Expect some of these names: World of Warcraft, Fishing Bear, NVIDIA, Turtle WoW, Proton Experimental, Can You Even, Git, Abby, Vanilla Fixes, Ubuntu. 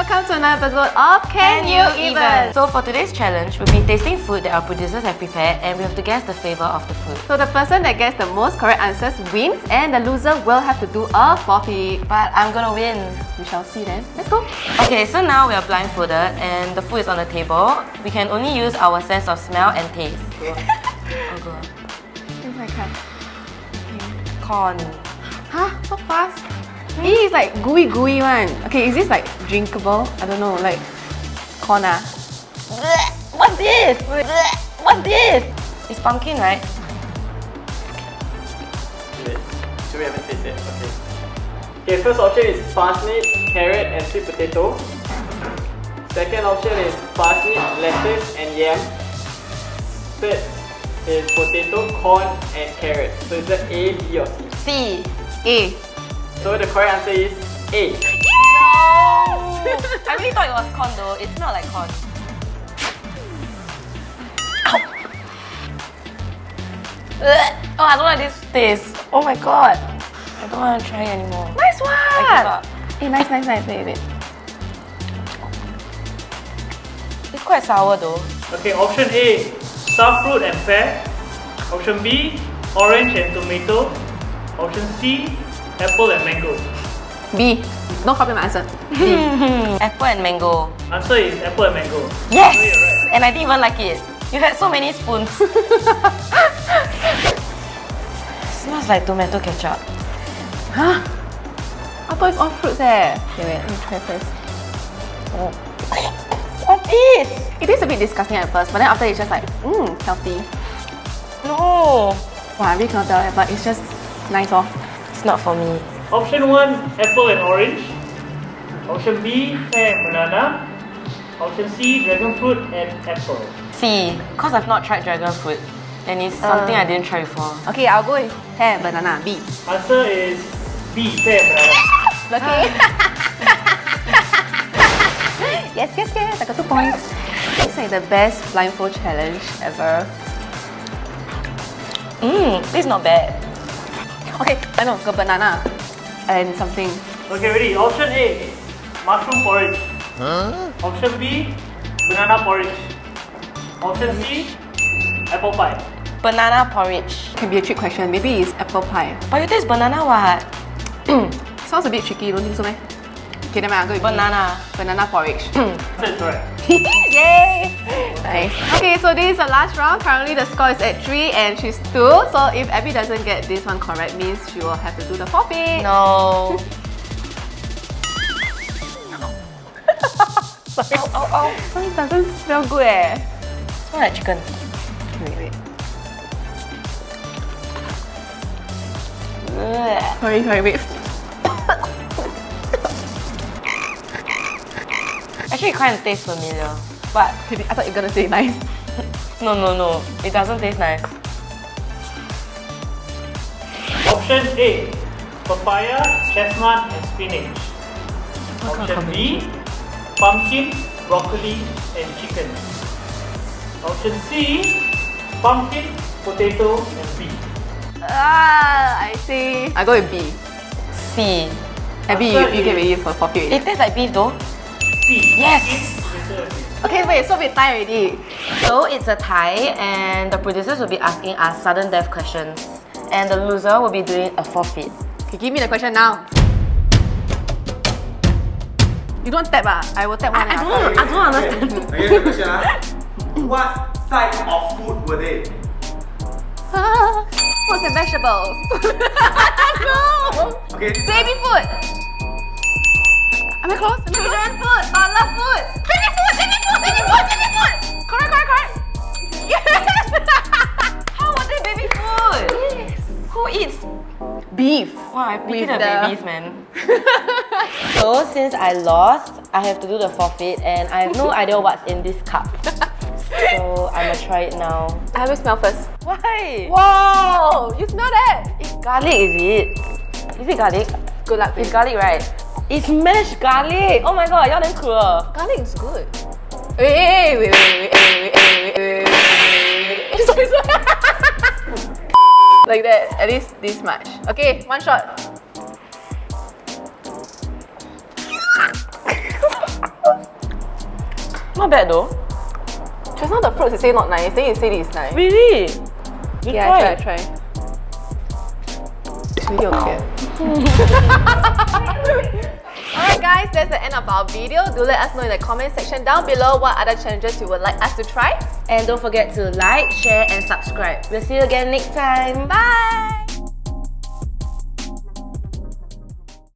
welcome to another episode of Can You Even? So for today's challenge, we'll be tasting food that our producers have prepared and we have to guess the flavour of the food. So the person that gets the most correct answers wins and the loser will have to do a forfeit. But I'm gonna win. We shall see then. Let's go! Okay, so now we are blindfolded and the food is on the table. We can only use our sense of smell and taste. Oh god. If I can. Corn. Huh? So fast? Maybe it's like gooey one. Okay, is this like drinkable? I don't know, like corn ah. What's this? What's this? It's pumpkin, right? So we haven't tasted it. Okay. Okay, first option is parsnip, carrot and sweet potato. Second option is parsnip, lettuce and yam. Third is potato, corn and carrot. So is that A, B or C? C. A. So the correct answer is A. Yes! No! I really thought it was corn though. It smelled like corn. Ow. Oh, I don't like this taste. Oh my god. I don't want to try it anymore. Nice one! I give up. Hey, nice. Wait. It's quite sour though. Okay, option A, sour fruit and pear. Option B, orange and tomato. Option C, apple and mango. B. Don't copy my answer. B. Apple and mango. Answer is apple and mango. Yes! So you're right. And I didn't even like it. You had so many spoons. Smells like tomato ketchup. Huh? I thought it's all fruits eh. Okay, wait, let me try first. Oh. What's this? It is a bit disgusting at first, but then after it's just like, healthy. No! Wow, I really cannot tell it, but it's just nice off. It's not for me. Option 1, apple and orange. Option B, pear and banana. Option C, dragon fruit and apple. C, because I've not tried dragon fruit and it's something I didn't try before. Okay, I'll go with pear and banana, B. Answer is B, pear and banana. Okay. Yes, I got 2 points. It's like the best blindfold challenge ever. It's not bad. Okay, I know, got banana and something. Okay, ready. Option A, mushroom porridge. Huh? Option B, banana porridge. Option C, apple pie. Banana porridge. Can be a trick question. Maybe it's apple pie. But you taste banana what? Sounds a bit tricky, don't think so, man? Okay, then I'll go with banana. Banana porridge. That's right. Yay! Nice. Okay, so this is the last round. Currently the score is at 3 and she's 2. So if Abby doesn't get this one correct, means she will have to do the forfeit. No. Sorry. Oh. It doesn't smell good eh. It smells like chicken. Wait. Sorry, wait. Actually, it kind of tastes familiar. But I thought you were gonna say nice. No. It doesn't taste nice. Option A, papaya, chestnut and spinach. Option B, pumpkin, broccoli and chicken. Option C, pumpkin, potato and beef. I see. I go with B. C. Abby, you can be for popular. It tastes like beef though. Yes! Okay, wait, so we Thai already. So it's a Thai and the producers will be asking us sudden death questions. And the loser will be doing a forfeit. Okay, give me the question now. You don't tap ah? I will tap one. I don't understand. Okay, the question what type of food were they? Fruits and vegetables. No! Okay. Baby food! Am I close? Children food! Toddler food! Baby food! Correct! Yes! How was it baby food? Yes! Who eats? Beef! Wow, I picked the babies, man. So, since I lost, I have to do the forfeit and I have no idea what's in this cup. So, I'm gonna try it now. I have a smell first. Why? Whoa! You smell that! It's garlic, is it? Is it garlic? Good luck. It's garlic, right? It's mashed garlic! Oh my god, y'all damn cruel! Garlic is good. Wait. Sorry. Like that, at least this much. Okay, one shot. Not bad though. Just now the fruits you say not nice, then you say it's nice. Really? You yeah, try. Video kid. Alright guys, that's the end of our video. Do let us know in the comment section down below what other challenges you would like us to try. And don't forget to like, share and subscribe. We'll see you again next time. Bye!